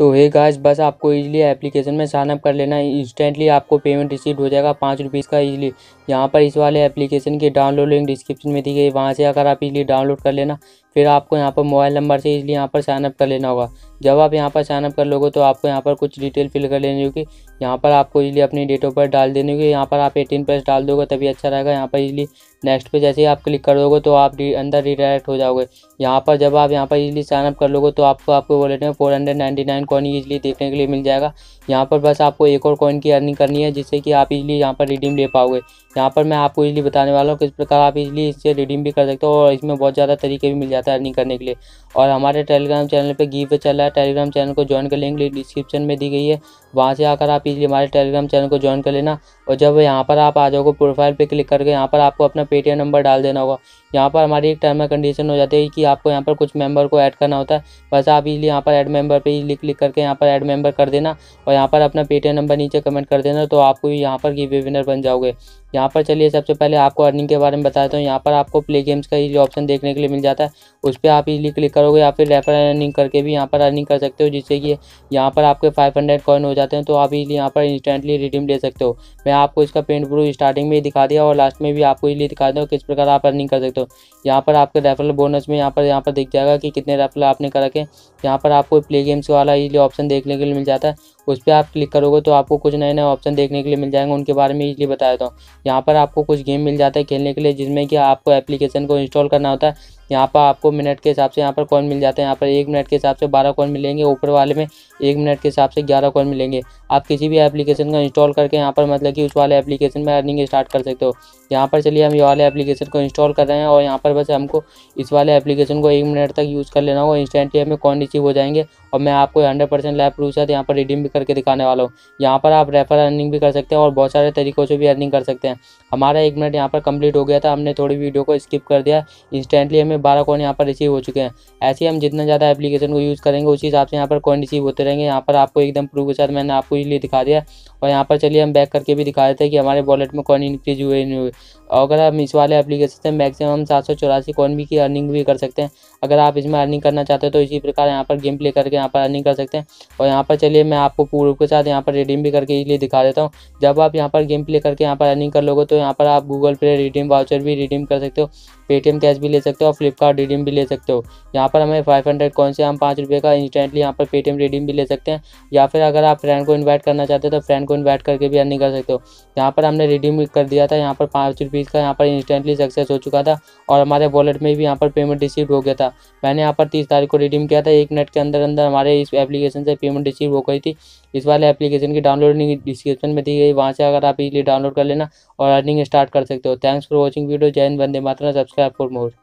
तो hey guys, बस आपको इजीली एप्लीकेशन में साइनअप कर लेना है। इंस्टेंटली आपको पेमेंट रिसीव हो जाएगा 5 रुपीज़ का इजीली। यहाँ पर इस वाले एप्लीकेशन की डाउनलोड लिंक डिस्क्रिप्शन में दी गई, वहाँ से अगर आप इजीली डाउनलोड कर लेना। फिर आपको यहाँ पर मोबाइल नंबर से इजीली यहाँ पर साइनअप कर लेना होगा। जब आप यहाँ पर साइनअप कर लोगे तो आपको यहाँ पर कुछ डिटेल फिल कर लेनी होगी। यहाँ पर आपको इजीली अपनी डेट ऑफ बर्थ डाल देनी होगी। यहाँ पर आप 18+ डाल दोगे तभी अच्छा रहेगा। यहाँ पर इजीली नेक्स्ट पे जैसे ही आप क्लिक कर दोगे तो आप अंदर रिडायरेक्ट हो जाओगे। यहाँ पर जब आप यहाँ पर इजीली साइनअप कर लोगे तो आपको आपको वॉलेट में 499 कॉइन इजीली देखने के लिए मिल जाएगा। यहाँ पर बस आपको एक और कॉइन की अर्निंग करनी है जिससे कि आप इजीली यहाँ पर रिडीम ले पाओगे। यहाँ पर मैं आपको इजीली बताने वाला हूँ किस प्रकार आप इजीली इससे रिडीम भी कर सकते हो, और इसमें बहुत ज़्यादा तरीके भी मिल जाता है अर्निंग करने के लिए। और हमारे टेलीग्राम चैनल पर गिव चल रहा है, टेलीग्राम चैनल को ज्वाइन कर लेंगे, डिस्क्रिप्शन में दी गई है। वहाँ से आकर आप इजीली हमारे टेलीग्राम चैनल को ज्वाइन कर लेना। और जब यहाँ पर आप आ जाओगे प्रोफाइल पे क्लिक करके यहाँ पर आपको अपना पेटीएम नंबर डाल देना होगा। यहाँ पर हमारी एक टर्म एंड कंडीशन हो जाती है कि आपको यहाँ पर कुछ मेंबर को ऐड करना होता है। बस आप इजीली यहाँ पर ऐड मेंबर पे इजीली क्लिक करके यहाँ पर ऐड मेंबर कर देना और यहाँ पर अपना पेटीएम नंबर नीचे कमेंट कर देना, तो आपको यहाँ पर गिव विनर बन जाओगे। यहाँ पर चलिए सबसे पहले आपको अर्निंग के बारे में बताता हूँ। यहाँ पर आपको प्ले गेम्स का इजीली ऑप्शन देखने के लिए मिल जाता है, उस पर आप इजीली क्लिक करोगे या फिर रेफर अर्निंग करके भी यहाँ पर अर्निंग कर सकते हो, जिससे कि यहाँ पर आपके 500 कॉइन हो जाते हैं। तो आप इजीली यहाँ पर इंस्टेंटली रिडीम ले सकते हो। मैं आपको इसका पेंट प्रूफ स्टार्टिंग में ही दिखा दिया और लास्ट में भी आपको इजीली दिखा दूँ किस प्रकार आप अर्निंग कर सकते हो। यहाँ पर आपके रेफरल बोनस में यहाँ पर दिख जाएगा कि कितने रेफरल आपने कर रखे। यहाँ पर आपको प्ले गेम्स वाला इजीली ऑप्शन देखने के लिए मिल जाता है, उस पर आप क्लिक करोगे तो आपको कुछ नए नए ऑप्शन देखने के लिए मिल जाएंगे, उनके बारे में इजीली बता देता हूँ। यहाँ पर आपको कुछ गेम मिल जाता है खेलने के लिए, जिसमें कि आपको एप्लीकेशन को इंस्टॉल करना होता है। यहाँ पर आपको मिनट के हिसाब से यहाँ पर कॉइन मिल जाते हैं। यहाँ पर 1 मिनट के हिसाब से 12 कॉइन मिलेंगे, ऊपर वाले में 1 मिनट के हिसाब से 11 कॉइन मिलेंगे। आप किसी भी एप्लीकेशन को इंस्टॉल करके यहाँ पर मतलब कि उस वाले एप्लीकेशन में अर्निंग स्टार्ट कर सकते हो। यहाँ पर चलिए हम ये वाले एप्लीकेशन को इंस्टॉल कर रहे हैं और यहाँ पर बस हमको इस वाले एप्लीकेशन को 1 मिनट तक यूज़ कर लेना होगा। इंस्टेंटली हमें कॉइन रिसीव हो जाएंगे और मैं आपको 100% लाइव प्रूफ साथ यहाँ पर रिडीम भी करके दिखाने वाला हूँ। यहाँ पर आप रेफर अर्निंग भी कर सकते हैं और बहुत सारे तरीक़ों से भी अर्निंग कर सकते हैं। हमारा 1 मिनट यहाँ पर कंप्लीट हो गया था, हमने थोड़ी वीडियो को स्किप कर दिया। इंस्टेंटली हमें 12 कॉइन यहाँ पर रिसीव हो चुके हैं। ऐसे हम जितना ज़्यादा एप्लीकेशन को यूज़ करेंगे उसी हिसाब से यहाँ पर कॉइन रिसीव होते रहेंगे। यहाँ पर आपको एकदम प्रूफ के साथ मैंने आपको इजीली दिखा दिया। और यहाँ पर चलिए हम बैक करके भी दिखा देते हैं कि हमारे वॉलेट में कॉइन इंक्रीज हुए नहीं हुए। अगर हम इस वाले एप्लीकेशन से मैक्सिमम 784 कॉइन भी की अर्निंग भी कर सकते हैं। अगर आप इसमें अर्निंग करना चाहते हो तो इसी प्रकार यहाँ पर गेम प्ले करके यहाँ पर अर्निंग कर सकते हैं। और यहाँ पर चलिए मैं आपको प्रूफ के साथ यहाँ पर रिडीम भी करके इजीली दिखा देता हूँ। जब आप यहाँ पर गेम प्ले करके यहाँ पर अर्निंग कर लोगे तो यहाँ पर आप गूगल पे रिडीम वाउचर भी रिडीम कर सकते हो, पेटीएम कैश भी ले सकते हो और फ्लिपकार्ट रिडीम भी ले सकते हो। यहाँ पर हमें 500 कॉइन से हम 5 रुपये का इंस्टेंटली यहाँ पर पेटीएम रिडीम भी ले सकते हैं। या फिर अगर आप फ्रेंड को इन्वाइट करना चाहते हो तो फ्रेंड को इन्वाइट करके भी अर्निंग कर सकते हो। यहाँ पर हमने रिडीम कर दिया था, यहाँ पर 5 रुपीज़ का यहाँ पर इंस्टेंटली सक्सेस हो चुका था और हमारे वॉलेट में भी यहाँ पर पेमेंट रिसीव हो गया था। मैंने यहाँ पर 30 तारीख को रिडीम किया था, 1 मिनट के अंदर अंदर हमारे इस एप्लीकेशन से पेमेंट रिसीव हो गई थी। इस वाले एप्लीकेशन की डाउनलोड लिंक डिस्क्रिप्शन में दी गई, वहाँ से अगर आप इजीली डाउनलोड कर लेना और अर्निंग स्टार्ट कर सकते हो। Thanks for watching video. जय हिंद, वंदे मातरम। Subscribe for more.